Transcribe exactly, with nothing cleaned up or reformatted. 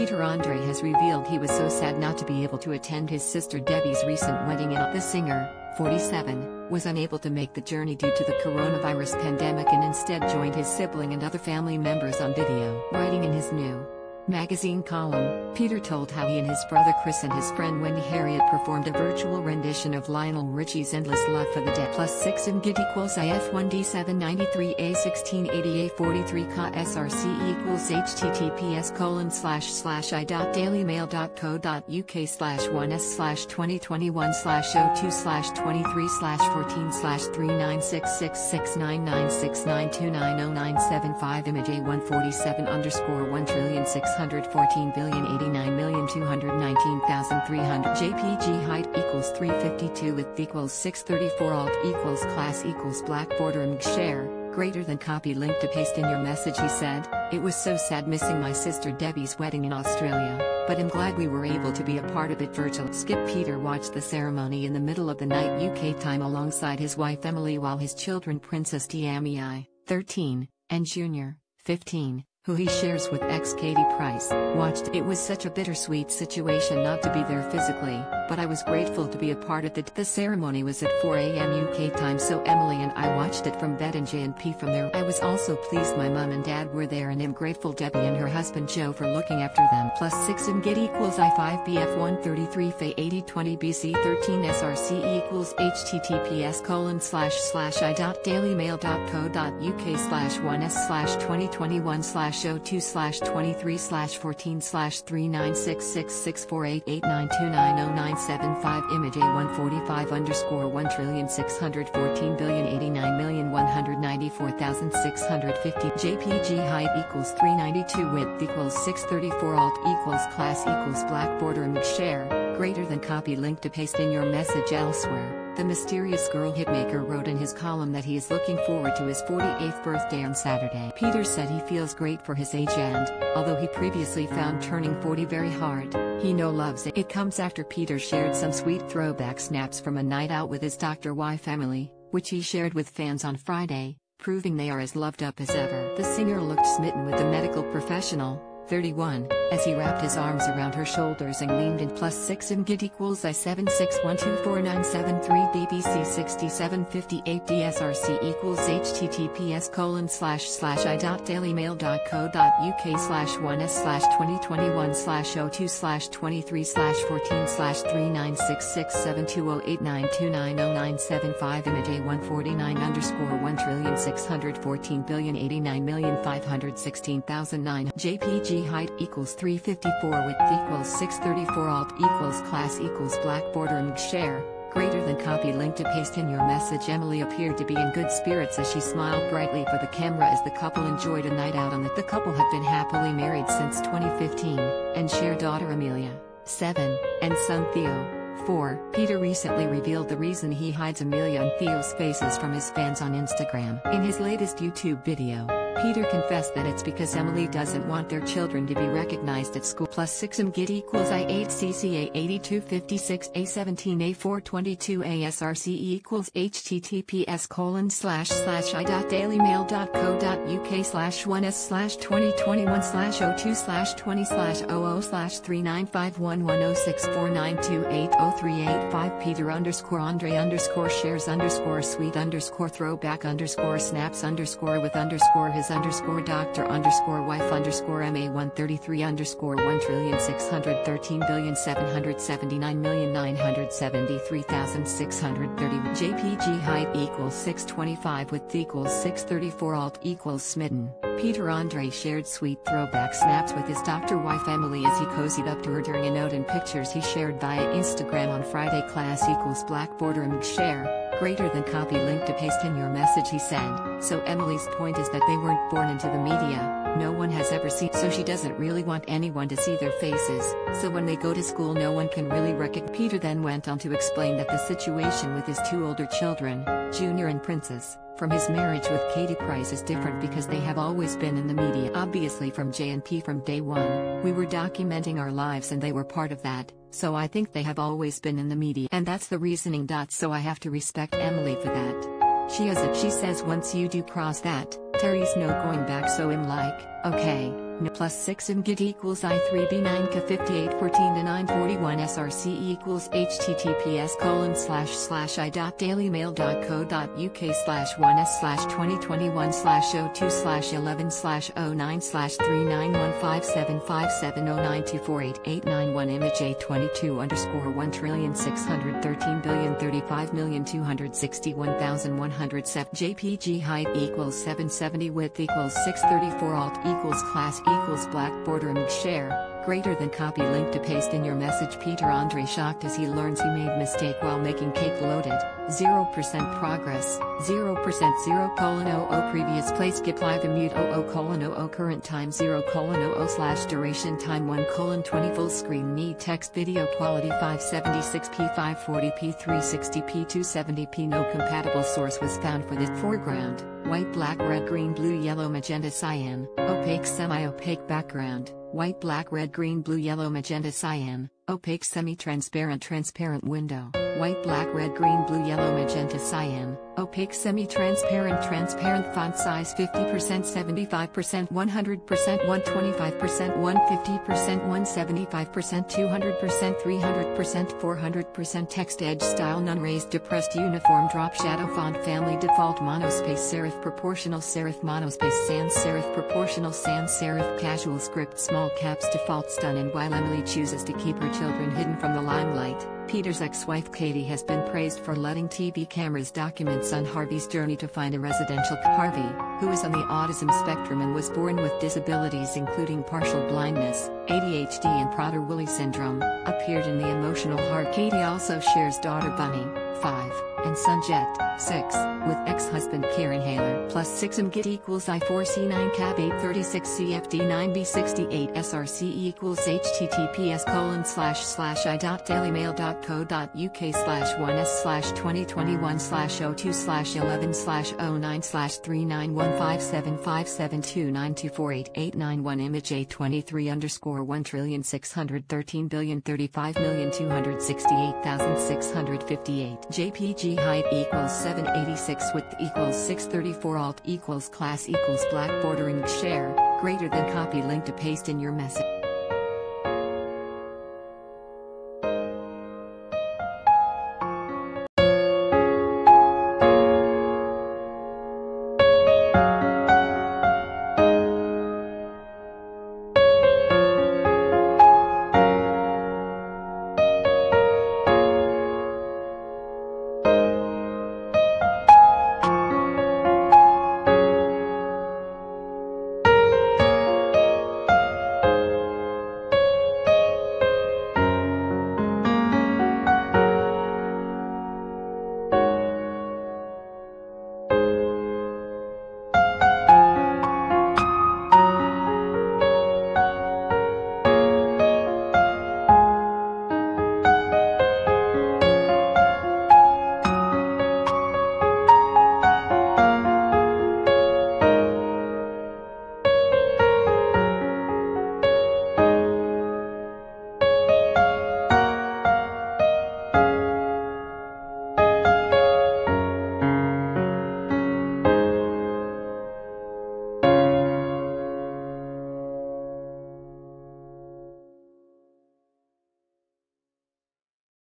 Peter Andre has revealed he was so sad not to be able to attend his sister Debbie's recent wedding, and the singer, forty-seven, was unable to make the journey due to the coronavirus pandemic and instead joined his sibling and other family members on video. Writing in his new magazine column, Peter told how he and his brother Chris and his friend Wendi Harriott performed a virtual rendition of Lionel Richie's Endless Love for the Dead. Plus six and git equals I F one D seven nine three A one six eight eight A four three K S R C equals https colon slash slash I dot dailymail.co.uk slash one s slash twenty twenty-one slash oh two slash twenty-three slash fourteen slash three nine six six six nine nine six nine two nine zero nine seven five image A one forty-seven underscore one trillion six six hundred fourteen billion eighty-nine million two hundred nineteen thousand three hundred J P G height equals three fifty-two width equals six thirty-four alt equals class equals black border and share greater than copy link to paste in your message. He said, "It was so sad missing my sister Debbie's wedding in Australia, but I'm glad we were able to be a part of it virtually." Skip Peter watched the ceremony in the middle of the night U K time alongside his wife Emily while his children Princess Tiammii, thirteen, and Junior, fifteen, who he shares with ex Katie Price, watched. "It was such a bittersweet situation not to be there physically, but I was grateful to be a part of the The ceremony was at four A M U K time, so Emily and I watched it from bed and J and P from there. I was also pleased my mum and dad were there, and am grateful Debbie and her husband Joe for looking after them." Plus six and get equals I five B F one thirty-three F A eighty twenty B C thirteen S R C equals https colon slash slash I dot dailymail.co.uk slash one s slash twenty twenty-one slash oh two slash twenty-three slash fourteen slash three nine six six six four eight eight nine two nine zero nine seven five image A one forty-five underscore one trillion six hundred fourteen billion eighty-nine million one hundred ninety-four thousand six hundred fifty J P G height equals three ninety-two width equals six thirty-four alt equals class equals black border and share greater than copy link to paste in your message. Elsewhere, the Mysterious Girl hitmaker wrote in his column that he is looking forward to his forty-eighth birthday on Saturday. Peter said he feels great for his age and, although he previously found turning forty very hard, he now loves it. It comes after Peter shared some sweet throwback snaps from a night out with his doctor wife Emily, which he shared with fans on Friday, proving they are as loved up as ever. The singer looked smitten with the medical professional, thirty-one, as he wrapped his arms around her shoulders and leaned in. Plus six and git equals I seven six one two four nine seven three D B C six seven five eight D S R C equals https colon slash slash I dot dailymail.co.uk slash one s slash twenty twenty-one slash oh two slash twenty-three slash fourteen slash three nine six six seven two zero eight nine two nine zero nine seven five image A one forty-nine underscore one trillion six hundred fourteen billion eighty-nine million five hundred sixteen thousand nine J P G height equals three fifty-four width equals six thirty-four alt equals class equals black border and share greater than copy link to paste in your message. Emily appeared to be in good spirits as she smiled brightly for the camera as the couple enjoyed a night out on the. The couple have been happily married since twenty fifteen and share daughter Amelia, seven, and son Theo, four. Peter recently revealed the reason he hides Amelia and Theo's faces from his fans on Instagram. In his latest YouTube video, Peter confessed that it's because Emily doesn't want their children to be recognized at school. Plus six and git equals I eight C C A eighty-two fifty-six A seventeen A four twenty-two A S R C equals https colon slash slash I dot dailymail.co.uk slash one s slash twenty twenty-one slash oh two slash twenty slash oh oh slash three nine five one one zero six four nine two eight zero three eight five Peter underscore Andre underscore shares underscore sweet underscore throwback underscore snaps underscore with underscore his underscore doctor underscore wife underscore M A one thirty-three underscore one trillion six hundred thirteen billion seven hundred seventy-nine million nine hundred seventy-three thousand six hundred thirty J P G height equals six twenty-five width equals six thirty-four alt equals smitten. Peter Andre shared sweet throwback snaps with his doctor wife Emily as he cozied up to her during a note and pictures he shared via Instagram on Friday. Class equals black border and share greater than copy link to paste in your message. He said, "So Emily's point is that they weren't born into the media, no one has ever seen, so she doesn't really want anyone to see their faces, so when they go to school no one can really recognize." Peter then went on to explain that the situation with his two older children, Junior and Princess, from his marriage with Katie Price is different because they have always been in the media. "Obviously from J and P from day one, we were documenting our lives and they were part of that, so I think they have always been in the media. And that's the reasoning. So I have to respect Emily for that. She has it. She says once you do cross that, Terry's no going back, so I'm like, okay, N plus six and git equals i three b nine k fifty-eight fourteen to nine forty-one src equals https colon slash slash I dot dailymail dot co dot uk slash one s slash twenty twenty-one slash o two slash eleven slash o nine slash three nine one five seven five seven o nine two four eight eight nine one image a twenty-two underscore one trillion six hundred thirteen billion thirty-five million two hundred sixty-one thousand one hundred sef jpg height equals seven seventy width equals six thirty-four alt equals class equals black border and share greater than copy link to paste in your message. Peter Andre shocked as he learns he made mistake while making cake loaded. zero percent progress. zero percent zero colon zero previous place skip live immute zero colon zero current time zero colon zero slash duration time one colon twenty full screen need text video quality five seventy-six p five forty p three sixty p two seventy p no compatible source was found for this foreground. White black red green blue yellow magenta cyan. Opaque semi-opaque background. White black red green blue yellow magenta cyan, opaque semi-transparent transparent window, white black red green blue yellow magenta cyan, opaque semi-transparent transparent font size fifty percent seventy-five percent one hundred percent one hundred twenty-five percent one hundred fifty percent one hundred seventy-five percent two hundred percent three hundred percent four hundred percent text edge style none raised depressed uniform drop shadow font family default monospace serif proportional serif monospace sans serif proportional sans serif casual script small caps default stun and while Emily chooses to keep her children hidden from the limelight, Peter's ex-wife Katie has been praised for letting T V cameras document son Harvey's journey to find a residential Harvey, who is on the autism spectrum and was born with disabilities including partial blindness, A D H D and Prader-Willi syndrome, appeared in the emotional heart. Katie also shares daughter Bunny, five, and son Jet, six, with ex-husband Karen Haler. Plus six M git equals i four c nine cab eight thirty-six c f d nine b sixty-eight s r c equals https colon slash slash I dot dailymail dot co dot uk slash one s slash twenty twenty-one slash o two slash eleven slash o nine slash three nine one five seven five seven two nine two four eight eight nine one image a twenty-three underscore one trillion six hundred thirteen billion thirty-five million two hundred sixty-eight thousand six hundred fifty-eight jpg height equals seven eighty-six width equals six thirty-four alt equals class equals black bordering share greater than copy link to paste in your message.